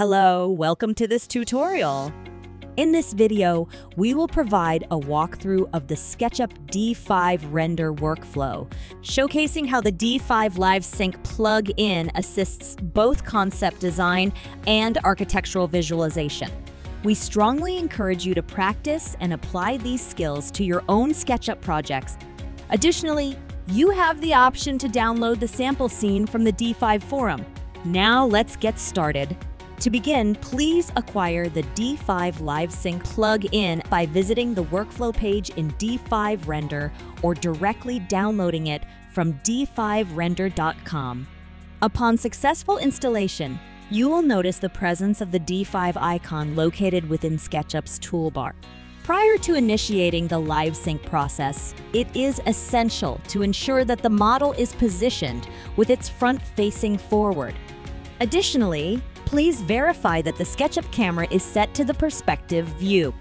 Hello, welcome to this tutorial. In this video, we will provide a walkthrough of the SketchUp D5 Render workflow, showcasing how the D5 LiveSync plug-in assists both concept design and architectural visualization. We strongly encourage you to practice and apply these skills to your own SketchUp projects. Additionally, you have the option to download the sample scene from the D5 forum. Now let's get started. To begin, please acquire the D5 LiveSync plug-in by visiting the workflow page in D5 Render or directly downloading it from d5render.com. Upon successful installation, you will notice the presence of the D5 icon located within SketchUp's toolbar. Prior to initiating the LiveSync process, it is essential to ensure that the model is positioned with its front facing forward. Additionally, please verify that the SketchUp camera is set to the perspective view.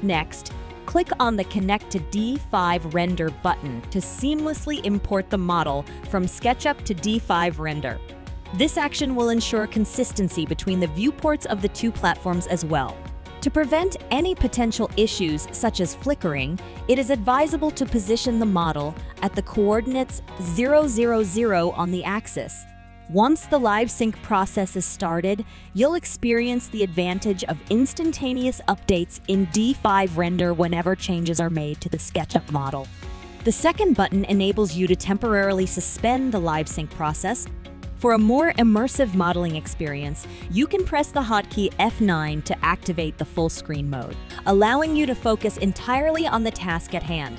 Next, click on the Connect to D5 Render button to seamlessly import the model from SketchUp to D5 Render. This action will ensure consistency between the viewports of the two platforms as well. To prevent any potential issues such as flickering, it is advisable to position the model at the coordinates 0, 0, 0 on the axis. Once the LiveSync process is started, you'll experience the advantage of instantaneous updates in D5 Render whenever changes are made to the SketchUp model. The second button enables you to temporarily suspend the LiveSync process. For a more immersive modeling experience, you can press the hotkey F9 to activate the full screen mode, allowing you to focus entirely on the task at hand.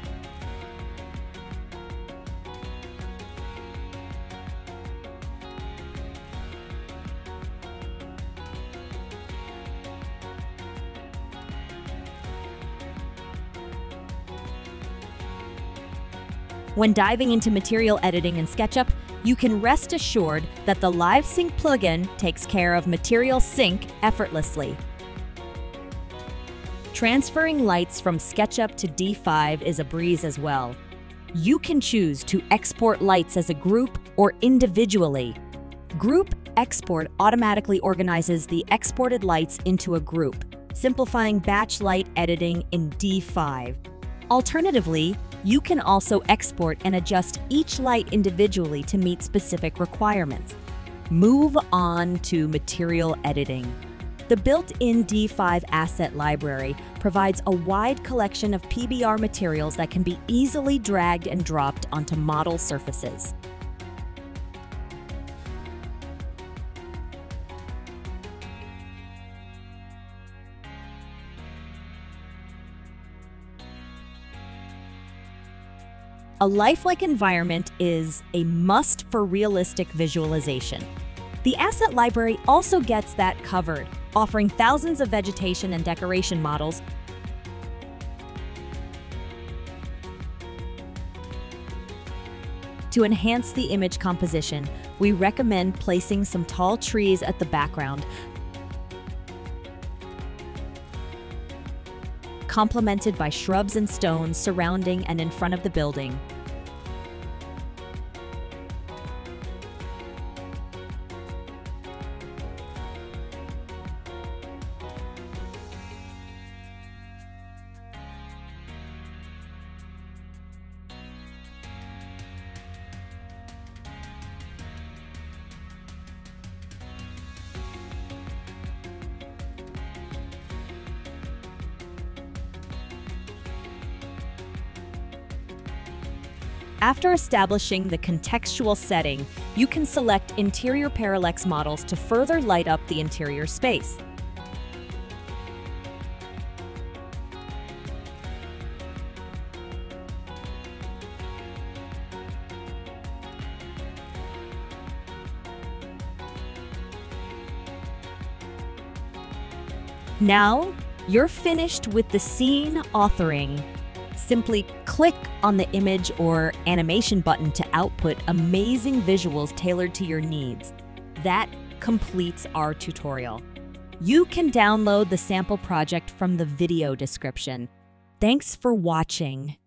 When diving into material editing in SketchUp, you can rest assured that the LiveSync plugin takes care of material sync effortlessly. Transferring lights from SketchUp to D5 is a breeze as well. You can choose to export lights as a group or individually. Group export automatically organizes the exported lights into a group, simplifying batch light editing in D5. Alternatively, you can also export and adjust each light individually to meet specific requirements. Move on to material editing. The built-in D5 asset library provides a wide collection of PBR materials that can be easily dragged and dropped onto model surfaces. A lifelike environment is a must for realistic visualization. The asset library also gets that covered, offering thousands of vegetation and decoration models. To enhance the image composition, we recommend placing some tall trees at the background, complemented by shrubs and stones surrounding and in front of the building. After establishing the contextual setting, you can select interior parallax models to further light up the interior space. Now, you're finished with the scene authoring. Simply click on the image or animation button to output amazing visuals tailored to your needs. That completes our tutorial. You can download the sample project from the video description. Thanks for watching.